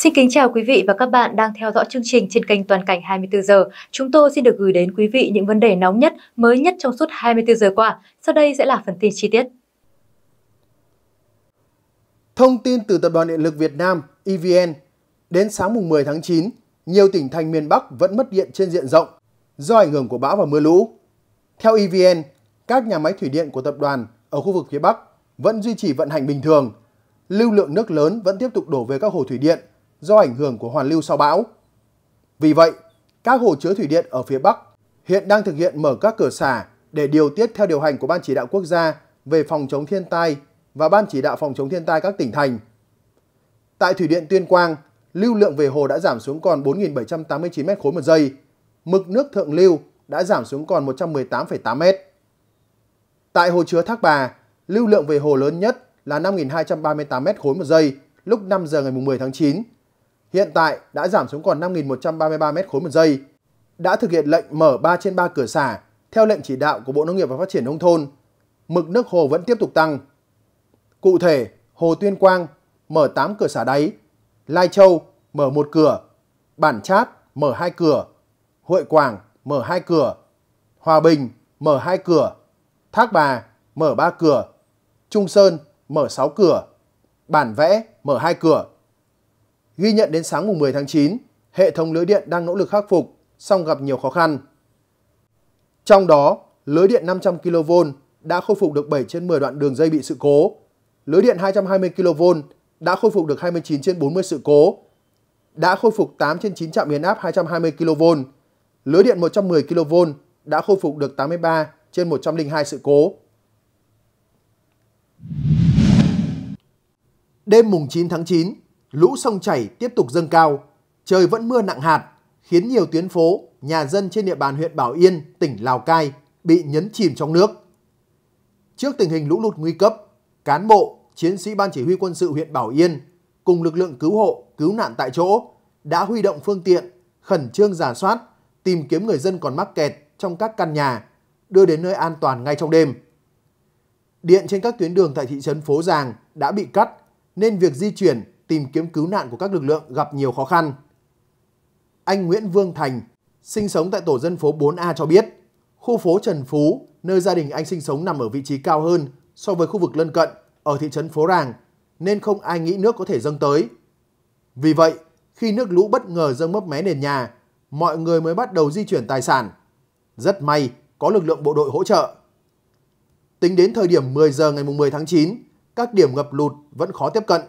Xin kính chào quý vị và các bạn đang theo dõi chương trình trên kênh Toàn Cảnh 24 giờ. Chúng tôi xin được gửi đến quý vị những vấn đề nóng nhất, mới nhất trong suốt 24 giờ qua. Sau đây sẽ là phần tin chi tiết. Thông tin từ Tập đoàn Điện lực Việt Nam (EVN) đến sáng mùng 10 tháng 9, nhiều tỉnh thành miền Bắc vẫn mất điện trên diện rộng do ảnh hưởng của bão và mưa lũ. Theo EVN, các nhà máy thủy điện của tập đoàn ở khu vực phía Bắc vẫn duy trì vận hành bình thường. Lưu lượng nước lớn vẫn tiếp tục đổ về các hồ thủy điện do ảnh hưởng của hoàn lưu sau bão. Vì vậy, các hồ chứa thủy điện ở phía Bắc hiện đang thực hiện mở các cửa xả để điều tiết theo điều hành của Ban Chỉ đạo Quốc gia về phòng chống thiên tai và Ban Chỉ đạo phòng chống thiên tai các tỉnh thành. Tại thủy điện Tuyên Quang, lưu lượng về hồ đã giảm xuống còn 4.789 m3 một giây, mực nước thượng lưu đã giảm xuống còn 118,8 m. Tại hồ chứa Thác Bà, lưu lượng về hồ lớn nhất là 5.238 m3 một giây lúc 5 giờ ngày 10 tháng 9. Hiện tại đã giảm xuống còn 5.133 m3 một giây, đã thực hiện lệnh mở 3/3 cửa xả theo lệnh chỉ đạo của Bộ Nông nghiệp và Phát triển Nông thôn. Mực nước hồ vẫn tiếp tục tăng. Cụ thể, hồ Tuyên Quang mở 8 cửa xả đáy, Lai Châu mở 1 cửa, Bản Chát mở 2 cửa, Hội Quảng mở 2 cửa, Hòa Bình mở 2 cửa, Thác Bà mở 3 cửa, Trung Sơn mở 6 cửa, Bản Vẽ mở 2 cửa. Ghi nhận đến sáng mùng 10 tháng 9, hệ thống lưới điện đang nỗ lực khắc phục, song gặp nhiều khó khăn. Trong đó, lưới điện 500 kV đã khôi phục được 7 trên 10 đoạn đường dây bị sự cố, lưới điện 220 kV đã khôi phục được 29 trên 40 sự cố, đã khôi phục 8 trên 9 trạm biến áp 220 kV, lưới điện 110 kV đã khôi phục được 83 trên 102 sự cố. Đêm mùng 9 tháng 9, lũ sông chảy tiếp tục dâng cao, trời vẫn mưa nặng hạt, khiến nhiều tuyến phố, nhà dân trên địa bàn huyện Bảo Yên, tỉnh Lào Cai bị nhấn chìm trong nước. Trước tình hình lũ lụt nguy cấp, cán bộ, chiến sĩ Ban Chỉ huy Quân sự huyện Bảo Yên cùng lực lượng cứu hộ, cứu nạn tại chỗ đã huy động phương tiện, khẩn trương rà soát, tìm kiếm người dân còn mắc kẹt trong các căn nhà, đưa đến nơi an toàn ngay trong đêm. Điện trên các tuyến đường tại thị trấn Phố Ràng đã bị cắt, nên việc di chuyển, tìm kiếm cứu nạn của các lực lượng gặp nhiều khó khăn. Anh Nguyễn Vương Thành, sinh sống tại tổ dân phố 4A cho biết, khu phố Trần Phú, nơi gia đình anh sinh sống nằm ở vị trí cao hơn so với khu vực lân cận ở thị trấn Phố Ràng, nên không ai nghĩ nước có thể dâng tới. Vì vậy, khi nước lũ bất ngờ dâng mấp mé nền nhà, mọi người mới bắt đầu di chuyển tài sản. Rất may, có lực lượng bộ đội hỗ trợ. Tính đến thời điểm 10 giờ ngày 10 tháng 9, các điểm ngập lụt vẫn khó tiếp cận.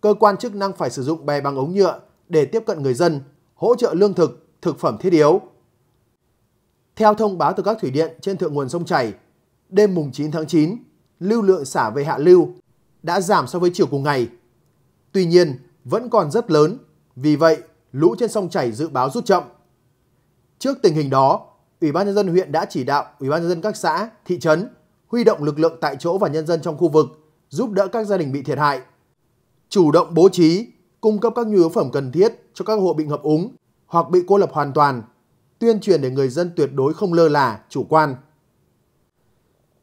Cơ quan chức năng phải sử dụng bè bằng ống nhựa để tiếp cận người dân, hỗ trợ lương thực, thực phẩm thiết yếu. Theo thông báo từ các thủy điện trên thượng nguồn sông chảy, đêm mùng 9 tháng 9, lưu lượng xả về hạ lưu đã giảm so với chiều cùng ngày. Tuy nhiên, vẫn còn rất lớn, vì vậy lũ trên sông chảy dự báo rút chậm. Trước tình hình đó, Ủy ban nhân dân huyện đã chỉ đạo Ủy ban nhân dân các xã, thị trấn huy động lực lượng tại chỗ và nhân dân trong khu vực giúp đỡ các gia đình bị thiệt hại, chủ động bố trí, cung cấp các nhu yếu phẩm cần thiết cho các hộ bị ngập úng hoặc bị cô lập hoàn toàn, tuyên truyền để người dân tuyệt đối không lơ là, chủ quan.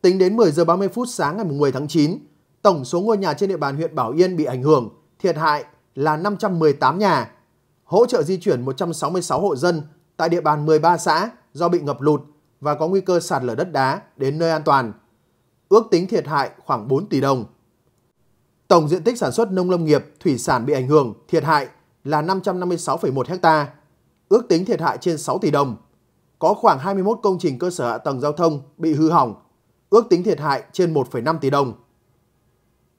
Tính đến 10 giờ 30 phút sáng ngày 10 tháng 9, tổng số ngôi nhà trên địa bàn huyện Bảo Yên bị ảnh hưởng, thiệt hại là 518 nhà, hỗ trợ di chuyển 166 hộ dân tại địa bàn 13 xã do bị ngập lụt và có nguy cơ sạt lở đất đá đến nơi an toàn. Ước tính thiệt hại khoảng 4 tỷ đồng. Tổng diện tích sản xuất nông lâm nghiệp, thủy sản bị ảnh hưởng, thiệt hại là 556,1 ha, ước tính thiệt hại trên 6 tỷ đồng. Có khoảng 21 công trình cơ sở hạ tầng giao thông bị hư hỏng, ước tính thiệt hại trên 1,5 tỷ đồng.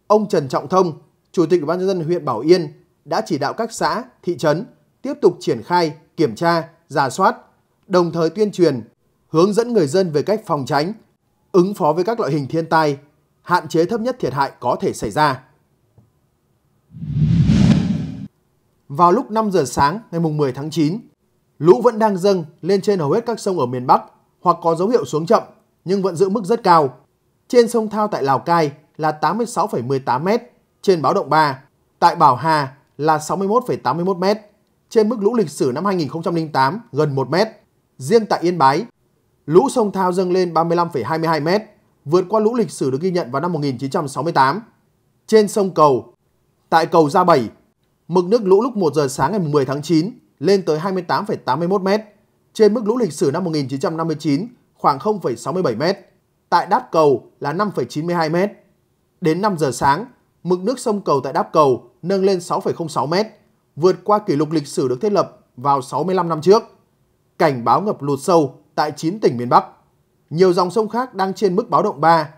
Ông Trần Trọng Thông, Chủ tịch Ủy ban nhân dân huyện Bảo Yên đã chỉ đạo các xã, thị trấn tiếp tục triển khai, kiểm tra, rà soát, đồng thời tuyên truyền, hướng dẫn người dân về cách phòng tránh, ứng phó với các loại hình thiên tai, hạn chế thấp nhất thiệt hại có thể xảy ra. Vào lúc 5 giờ sáng ngày 10 tháng 9, lũ vẫn đang dâng lên trên hầu hết các sông ở miền Bắc hoặc có dấu hiệu xuống chậm nhưng vẫn giữ mức rất cao. Trên sông Thao tại Lào Cai là 86,18 m, trên báo động 3, tại Bảo Hà là 61,81 m, trên mức lũ lịch sử năm 2008 gần 1 m. Riêng tại Yên Bái, lũ sông Thao dâng lên 35,22 m, vượt qua lũ lịch sử được ghi nhận vào năm 1968. Trên sông Cầu, tại cầu Gia Bảy, Mực nước lũ lúc 1 giờ sáng ngày 10 tháng 9 lên tới 28,81 m, trên mức lũ lịch sử năm 1959 khoảng 0,67 m, tại Đáp Cầu là 5,92 m. Đến 5 giờ sáng, mực nước sông Cầu tại Đáp Cầu nâng lên 6,06 m, vượt qua kỷ lục lịch sử được thiết lập vào 65 năm trước. Cảnh báo ngập lụt sâu tại 9 tỉnh miền Bắc. Nhiều dòng sông khác đang trên mức báo động 3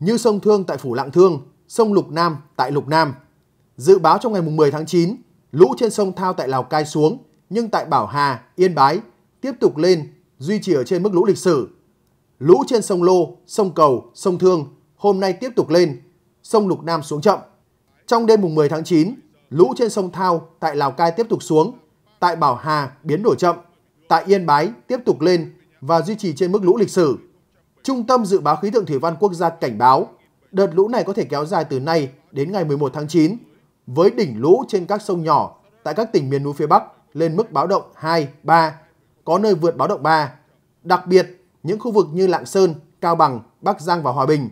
như sông Thương tại Phủ Lạng Thương, sông Lục Nam tại Lục Nam. Dự báo trong ngày 10 tháng 9, lũ trên sông Thao tại Lào Cai xuống, nhưng tại Bảo Hà, Yên Bái tiếp tục lên, duy trì ở trên mức lũ lịch sử. Lũ trên sông Lô, sông Cầu, sông Thương hôm nay tiếp tục lên, sông Lục Nam xuống chậm. Trong đêm 10 tháng 9, lũ trên sông Thao tại Lào Cai tiếp tục xuống, tại Bảo Hà biến đổi chậm, tại Yên Bái tiếp tục lên và duy trì trên mức lũ lịch sử. Trung tâm Dự báo Khí tượng Thủy văn Quốc gia cảnh báo, đợt lũ này có thể kéo dài từ nay đến ngày 11 tháng 9, với đỉnh lũ trên các sông nhỏ tại các tỉnh miền núi phía Bắc lên mức báo động 2, 3, có nơi vượt báo động 3. Đặc biệt, những khu vực như Lạng Sơn, Cao Bằng, Bắc Giang và Hòa Bình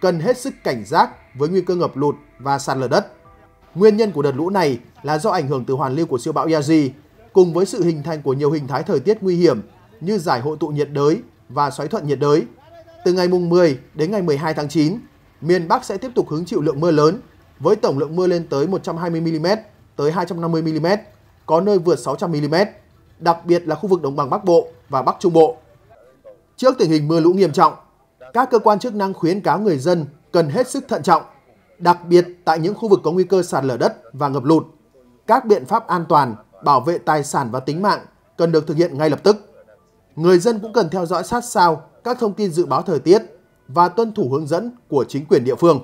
cần hết sức cảnh giác với nguy cơ ngập lụt và sạt lở đất. Nguyên nhân của đợt lũ này là do ảnh hưởng từ hoàn lưu của siêu bão Yagi, cùng với sự hình thành của nhiều hình thái thời tiết nguy hiểm như giải hội tụ nhiệt đới và xoáy thuận nhiệt đới. Từ ngày 10 đến ngày 12 tháng 9, miền Bắc sẽ tiếp tục hứng chịu lượng mưa lớn, với tổng lượng mưa lên tới 120mm tới 250mm, có nơi vượt 600mm, đặc biệt là khu vực đồng bằng Bắc Bộ và Bắc Trung Bộ. Trước tình hình mưa lũ nghiêm trọng, các cơ quan chức năng khuyến cáo người dân cần hết sức thận trọng, đặc biệt tại những khu vực có nguy cơ sạt lở đất và ngập lụt. Các biện pháp an toàn, bảo vệ tài sản và tính mạng cần được thực hiện ngay lập tức. Người dân cũng cần theo dõi sát sao các thông tin dự báo thời tiết và tuân thủ hướng dẫn của chính quyền địa phương.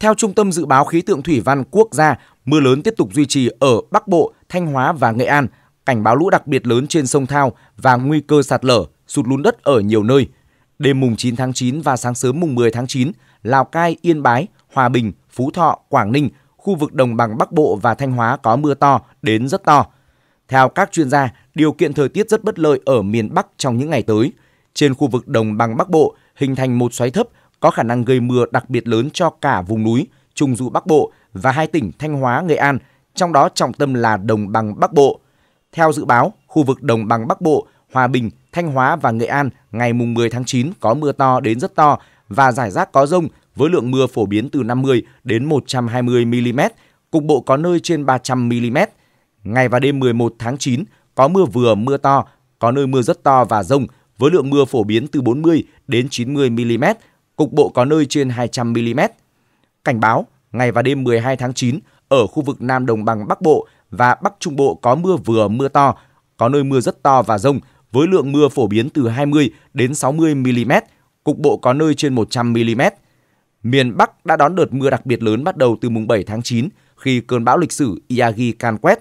Theo Trung tâm Dự báo Khí tượng Thủy văn Quốc gia, mưa lớn tiếp tục duy trì ở Bắc Bộ, Thanh Hóa và Nghệ An, cảnh báo lũ đặc biệt lớn trên sông Thao và nguy cơ sạt lở, sụt lún đất ở nhiều nơi. Đêm mùng 9 tháng 9 và sáng sớm mùng 10 tháng 9, Lào Cai, Yên Bái, Hòa Bình, Phú Thọ, Quảng Ninh, khu vực đồng bằng Bắc Bộ và Thanh Hóa có mưa to đến rất to. Theo các chuyên gia, điều kiện thời tiết rất bất lợi ở miền Bắc trong những ngày tới. Trên khu vực đồng bằng Bắc Bộ hình thành một xoáy thấp có khả năng gây mưa đặc biệt lớn cho cả vùng núi, Trung du Bắc Bộ và hai tỉnh Thanh Hóa, Nghệ An, trong đó trọng tâm là đồng bằng Bắc Bộ. Theo dự báo, khu vực đồng bằng Bắc Bộ, Hòa Bình, Thanh Hóa và Nghệ An ngày mùng 10 tháng 9 có mưa to đến rất to và rải rác có dông với lượng mưa phổ biến từ 50 đến 120 mm, cục bộ có nơi trên 300 mm. Ngày và đêm 11 tháng 9 có mưa vừa mưa to, có nơi mưa rất to và dông với lượng mưa phổ biến từ 40 đến 90 mm, cục bộ có nơi trên 200 mm. Cảnh báo, ngày và đêm 12 tháng 9 ở khu vực Nam Đồng bằng Bắc Bộ và Bắc Trung Bộ có mưa vừa mưa to, có nơi mưa rất to và dông với lượng mưa phổ biến từ 20 đến 60 mm, cục bộ có nơi trên 100 mm. Miền Bắc đã đón đợt mưa đặc biệt lớn bắt đầu từ mùng 7 tháng 9 khi cơn bão lịch sử Yagi can quét.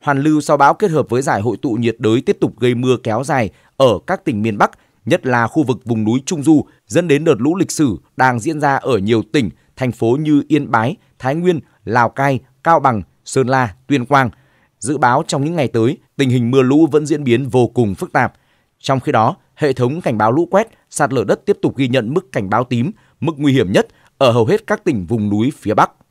Hoàn lưu sau bão kết hợp với giải hội tụ nhiệt đới tiếp tục gây mưa kéo dài ở các tỉnh miền Bắc, nhất là khu vực vùng núi Trung Du, dẫn đến đợt lũ lịch sử đang diễn ra ở nhiều tỉnh, thành phố như Yên Bái, Thái Nguyên, Lào Cai, Cao Bằng, Sơn La, Tuyên Quang. Dự báo trong những ngày tới, tình hình mưa lũ vẫn diễn biến vô cùng phức tạp. Trong khi đó, hệ thống cảnh báo lũ quét, sạt lở đất tiếp tục ghi nhận mức cảnh báo tím, mức nguy hiểm nhất ở hầu hết các tỉnh vùng núi phía Bắc.